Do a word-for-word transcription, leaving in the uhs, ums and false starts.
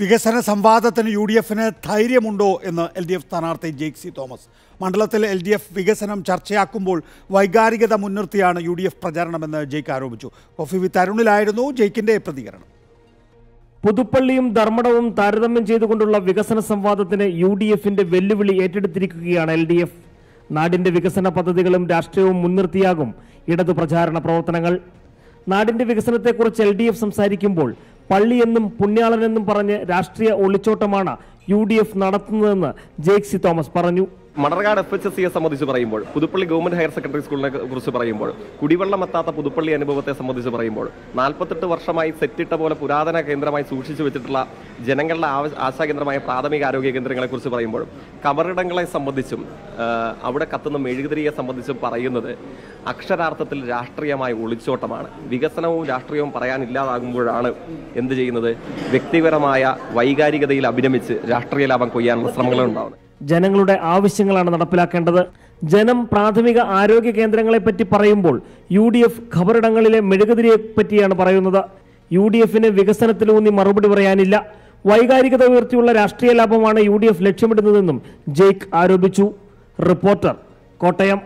വികസന സംവാദത്തിന് U D എഫിന് ധൈര്യമുണ്ടോ എന്ന് എൽ ഡി എഫ് സ്ഥാനാർത്ഥി ജൈക്ക് സി തോമസ്. മണ്ഡലത്തിൽ എൽ ഡി എഫ് വികസനം ചർച്ചയാക്കുമ്പോൾ വൈകാരികത മുൻനിർത്തിയാണ് യു ഡി എഫ് പ്രചാരണമെന്ന് ജൈക്ക് ആരോപിച്ചു. കോഫി വി തരുണിലായിരുന്നു ജൈക്കിന്റെ പ്രതികരണം. പുതുപ്പള്ളിയും ധർമ്മടവും താരതമ്യം ചെയ്തുകൊണ്ടുള്ള വികസന സംവാദത്തിന് യു ഡി എഫിന്റെ വെല്ലുവിളി ഏറ്റെടുത്തിരിക്കുകയാണ് എൽ ഡി എഫ്. നാടിന്റെ വികസന പദ്ധതികളും രാഷ്ട്രീയവും മുൻനിർത്തിയാകും ഇടതു പ്രചാരണ പ്രവർത്തനങ്ങൾ. നാടിന്റെ വികസനത്തെക്കുറിച്ച് എൽ ഡി എഫ് സംസാരിക്കുമ്പോൾ പള്ളിയെന്നും പുണ്യാളനെന്നും പറഞ്ഞ് രാഷ്ട്രീയ ഒളിച്ചോട്ടമാണ് യു ഡി എഫ് നടത്തുന്നതെന്ന് ജൈക്ക് സി തോമസ് പറഞ്ഞു. മണർകാട് എഫ് എച്ച് എസ് സിയെ സംബന്ധിച്ച് പറയുമ്പോൾ, പുതുപ്പള്ളി ഗവൺമെന്റ് ഹയർ സെക്കൻഡറി സ്കൂളിനെ കുറിച്ച് പറയുമ്പോൾ, കുടിവെള്ളമെത്താത്ത പുതുപ്പള്ളി അനുഭവത്തെ സംബന്ധിച്ച് പറയുമ്പോൾ, നാൽപ്പത്തെട്ട് വർഷമായി സെറ്റിട്ട പോലെ പുരാതന കേന്ദ്രമായി സൂക്ഷിച്ചു വെച്ചിട്ടുള്ള ജനങ്ങളുടെ ആശാകേന്ദ്രമായ പ്രാഥമിക ആരോഗ്യ കേന്ദ്രങ്ങളെക്കുറിച്ച് പറയുമ്പോൾ, കബറിടങ്ങളെ സംബന്ധിച്ചും അവിടെ കത്തുന്ന മെഴുകുതിരിയെ സംബന്ധിച്ചും പറയുന്നത് അക്ഷരാർത്ഥത്തിൽ രാഷ്ട്രീയമായ ഒളിച്ചോട്ടമാണ്. വികസനവും രാഷ്ട്രീയവും പറയാനില്ലാതാകുമ്പോഴാണ് എന്ത് ചെയ്യുന്നത്, വ്യക്തിപരമായ വൈകാരികതയിൽ അഭിനമിച്ച് രാഷ്ട്രീയ ലാഭം കൊയ്യാനുള്ള ശ്രമങ്ങളുണ്ടാവുന്നത്. ജനങ്ങളുടെ ആവശ്യങ്ങളാണ് നടപ്പിലാക്കേണ്ടത്. ജനം പ്രാഥമിക ആരോഗ്യ കേന്ദ്രങ്ങളെപ്പറ്റി പറയുമ്പോൾ യു ഡി എഫ് ഖബറിടങ്ങളിലെ മെഴുകുതിരിയെ പറ്റിയാണ് പറയുന്നത്. യു ഡി എഫിന് വികസനത്തിലൂന്നി മറുപടി പറയാനില്ല. വൈകാരികത ഉയർത്തിയുള്ള രാഷ്ട്രീയ ലാഭമാണ് യു ഡി എഫ് ലക്ഷ്യമിടുന്നതെന്നും ജൈക്ക് ആരോപിച്ചു. റിപ്പോർട്ടർ, കോട്ടയം.